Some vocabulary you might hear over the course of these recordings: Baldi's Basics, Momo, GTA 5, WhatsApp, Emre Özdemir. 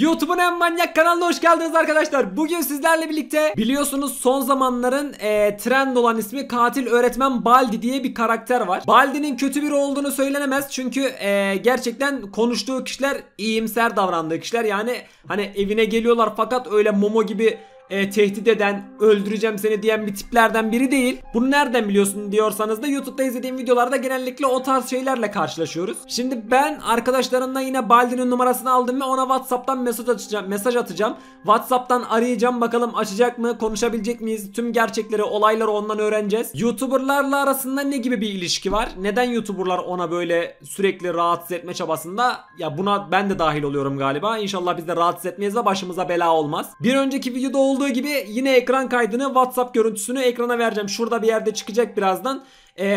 YouTube'un en manyak kanalına hoş geldiniz arkadaşlar. Bugün sizlerle birlikte biliyorsunuz son zamanların trend olan ismi katil öğretmen Baldi diye bir karakter var. Baldi'nin kötü biri olduğunu söylenemez çünkü gerçekten konuştuğu kişiler, iyimser davrandığı kişiler. Yani hani evine geliyorlar fakat öyle Momo gibi tehdit eden, öldüreceğim seni diyen bir tiplerden biri değil. Bunu nereden biliyorsun diyorsanız da YouTube'da izlediğim videolarda genellikle o tarz şeylerle karşılaşıyoruz. Şimdi ben arkadaşlarımla yine Baldi'nin numarasını aldım ve ona WhatsApp'tan mesaj atacağım. WhatsApp'tan arayacağım, bakalım açacak mı, konuşabilecek miyiz, tüm gerçekleri, olayları ondan öğreneceğiz. YouTuber'larla arasında ne gibi bir ilişki var? Neden YouTuber'lar ona böyle sürekli rahatsız etme çabasında? Ya buna ben de dahil oluyorum galiba. İnşallah biz de rahatsız etmeyiz de başımıza bela olmaz. Bir önceki videoda olduğu gibi yine ekran kaydını, WhatsApp görüntüsünü ekrana vereceğim. Şurada bir yerde çıkacak birazdan.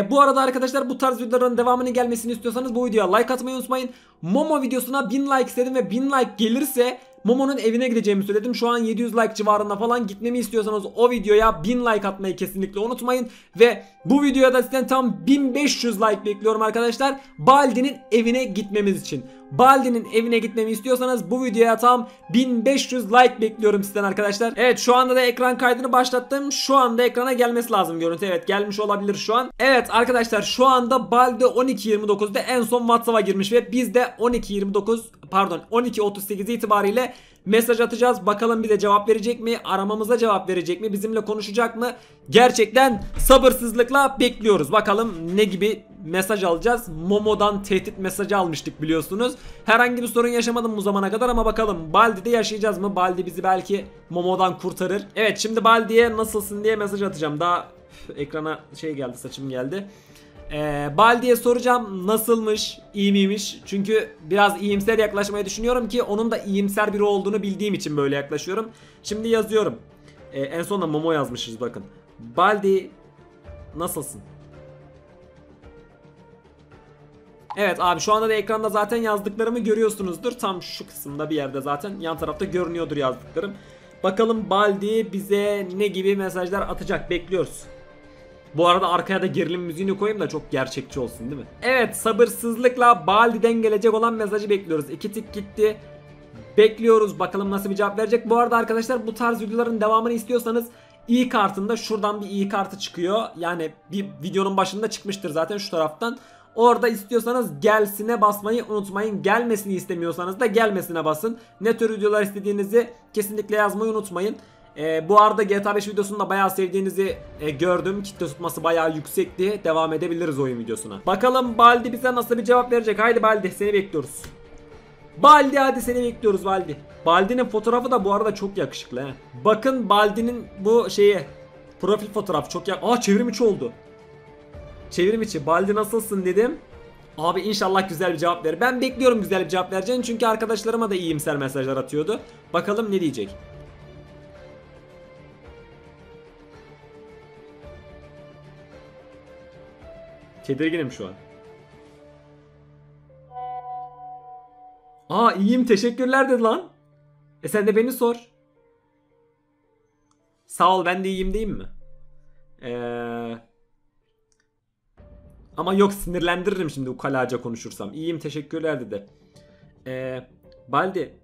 Bu arada arkadaşlar, bu tarz videoların devamını gelmesini istiyorsanız bu videoya like atmayı unutmayın. Momo videosuna 1000 like istedim ve 1000 like gelirse Momo'nun evine gideceğimi söyledim. Şu an 700 like civarında falan. Gitmemi istiyorsanız o videoya 1000 like atmayı kesinlikle unutmayın. Ve bu videoya da sizden tam 1500 like bekliyorum arkadaşlar. Baldi'nin evine gitmemiz için. Baldi'nin evine gitmemi istiyorsanız bu videoya tam 1500 like bekliyorum sizden arkadaşlar. Evet, şu anda da ekran kaydını başlattım. Şu anda ekrana gelmesi lazım görüntü. Evet, gelmiş olabilir şu an. Evet arkadaşlar, şu anda Baldi 12.29'da en son WhatsApp'a girmiş ve biz de 12.38 itibariyle mesaj atacağız. Bakalım bize cevap verecek mi? Aramamıza cevap verecek mi? Bizimle konuşacak mı? Gerçekten sabırsızlıkla bekliyoruz. Bakalım ne gibi mesaj alacağız. Momo'dan tehdit mesajı almıştık biliyorsunuz. Herhangi bir sorun yaşamadım bu zamana kadar ama bakalım Baldi'de yaşayacağız mı? Baldi bizi belki Momo'dan kurtarır. Evet, şimdi Baldi'ye nasılsın diye mesaj atacağım. Daha ekrana şey geldi, saçım geldi. Baldi'ye soracağım nasılmış, iyi miymiş? Çünkü biraz iyimser yaklaşmayı düşünüyorum ki onun da iyimser biri olduğunu bildiğim için böyle yaklaşıyorum. Şimdi yazıyorum. En sonunda Momo yazmışız, bakın. Baldi nasılsın? Evet abi, şu anda da ekranda zaten yazdıklarımı görüyorsunuzdur. Tam şu kısımda bir yerde zaten yan tarafta görünüyordur yazdıklarım. Bakalım Baldi bize ne gibi mesajlar atacak, bekliyoruz. Bu arada arkaya da gerilim müziğini koyayım da çok gerçekçi olsun, değil mi? Evet, sabırsızlıkla Baldi'den gelecek olan mesajı bekliyoruz. 2 tik gitti. Bekliyoruz, bakalım nasıl bir cevap verecek. Bu arada arkadaşlar, bu tarz videoların devamını istiyorsanız i kartında şuradan bir i kartı çıkıyor. Yani bir videonun başında çıkmıştır zaten şu taraftan. Orada istiyorsanız gelsine basmayı unutmayın. Gelmesini istemiyorsanız da gelmesine basın. Ne tür videolar istediğinizi kesinlikle yazmayı unutmayın. Bu arada GTA 5 videosunu da bayağı sevdiğinizi gördüm. Kitle tutması bayağı yüksekti. Devam edebiliriz oyun videosuna. Bakalım Baldi bize nasıl bir cevap verecek. Haydi Baldi, seni bekliyoruz. Baldi, hadi seni bekliyoruz Baldi. Baldi'nin fotoğrafı da bu arada çok yakışıklı. He. Bakın Baldi'nin bu şeyi, profil fotoğrafı çok yakışıklı. Aa, çevrim içi oldu. Çevrim içi. Baldi nasılsın dedim. Abi inşallah güzel bir cevap verir. Ben bekliyorum güzel bir cevap vereceğini çünkü arkadaşlarıma da iyimser mesajlar atıyordu. Bakalım ne diyecek. Tedirginim şu an. Aa, iyiyim teşekkürler dedi lan. Sen de beni sor. Sağ ol, ben de iyiyim diyeyim mi? Ama yok, sinirlendiririm şimdi ukalaca konuşursam. İyiyim teşekkürler dedi. Baldi,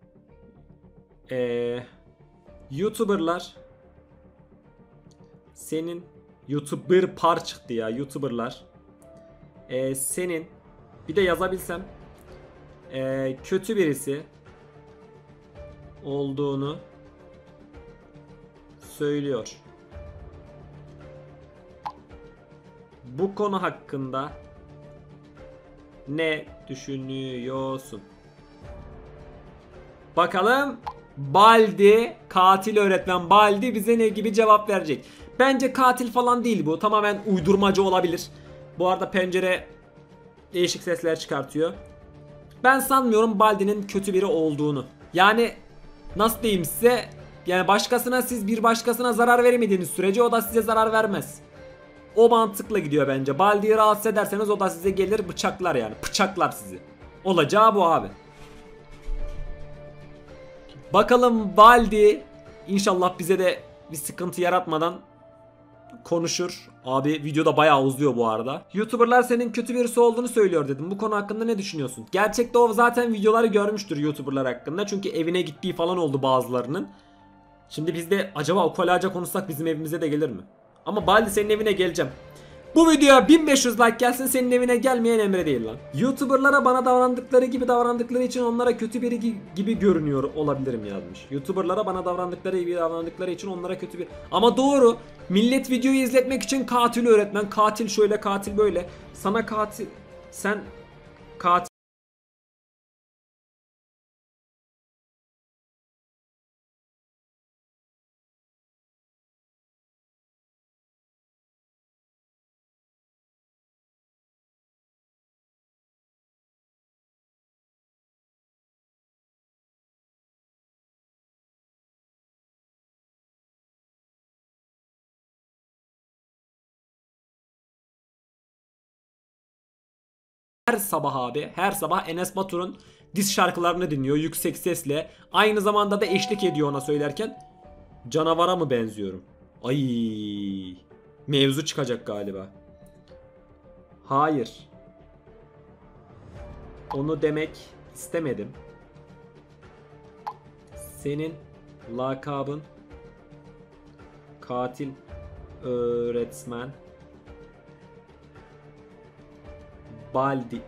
YouTuber'lar senin YouTuber par çıktı ya, YouTuber'lar senin, bir de yazabilsem, kötü birisi olduğunu söylüyor. Bu konu hakkında ne düşünüyorsun? Bakalım Baldi, katil öğretmen Baldi bize ne gibi cevap verecek? Bence katil falan değil bu. Tamamen uydurmacı olabilir. Bu arada pencere değişik sesler çıkartıyor. Ben sanmıyorum Baldi'nin kötü biri olduğunu. Yani nasıl diyeyim size? Yani başkasına, siz bir başkasına zarar veremediğiniz sürece o da size zarar vermez. O mantıkla gidiyor bence. Baldi'yi rahatsız ederseniz o da size gelir bıçaklar yani. Bıçaklar sizi. Olacağı bu abi. Bakalım Baldi inşallah bize de bir sıkıntı yaratmadan konuşur. Abi videoda bayağı uzuyor bu arada. YouTuber'lar senin kötü birisi olduğunu söylüyor dedim. Bu konu hakkında ne düşünüyorsun? Gerçekte o zaten videoları görmüştür YouTuber'lar hakkında. Çünkü evine gittiği falan oldu bazılarının. Şimdi biz de acaba ukalaca konuşsak bizim evimize de gelir mi? Ama Baldi senin evine geleceğim. Bu videoya 1500 like gelsin, senin evine gelmeyen Emre değil lan. YouTuber'lara bana davrandıkları için onlara kötü biri gibi görünüyor olabilirim yazmış. YouTuber'lara bana davrandıkları için onlara kötü bir... Ama doğru. Millet videoyu izletmek için katili öğretmen. Katil şöyle, katil böyle. Sana katil... Sen... Katil... Her sabah abi, her sabah Enes Batur'un diss şarkılarını dinliyor yüksek sesle. Aynı zamanda da eşlik ediyor ona söylerken. Canavara mı benziyorum? Ay, mevzu çıkacak galiba. Hayır. Onu demek istemedim. Senin lakabın katil öğretmen Baldi.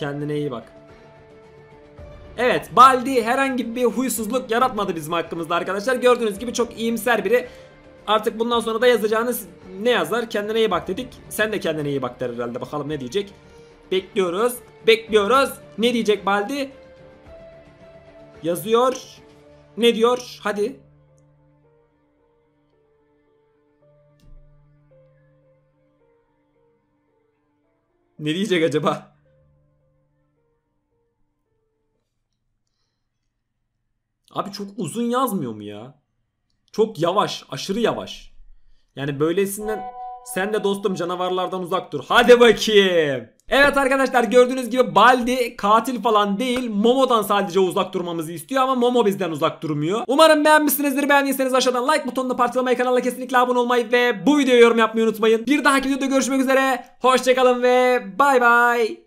Kendine iyi bak. Evet, Baldi herhangi bir huysuzluk yaratmadı bizim hakkımızda arkadaşlar. Gördüğünüz gibi çok iyimser biri. Artık bundan sonra da yazacağınız ne yazar? Kendine iyi bak dedik. Sen de kendine iyi bak der herhalde. Bakalım ne diyecek? Bekliyoruz. Bekliyoruz. Ne diyecek Baldi? Yazıyor. Ne diyor? Hadi. Ne diyecek acaba? Abi çok uzun yazmıyor mu ya? Çok yavaş, aşırı yavaş. Yani böylesinden sen de dostum canavarlardan uzak dur. Hadi bakayım. Evet arkadaşlar, gördüğünüz gibi Baldi katil falan değil, Momo'dan sadece uzak durmamızı istiyor ama Momo bizden uzak durmuyor. Umarım beğenmişsinizdir. Beğendiyseniz aşağıdan like butonuna parçalamayı, kanala kesinlikle abone olmayı ve bu videoya yorum yapmayı unutmayın. Bir dahaki videoda görüşmek üzere. Hoşçakalın ve bay bay.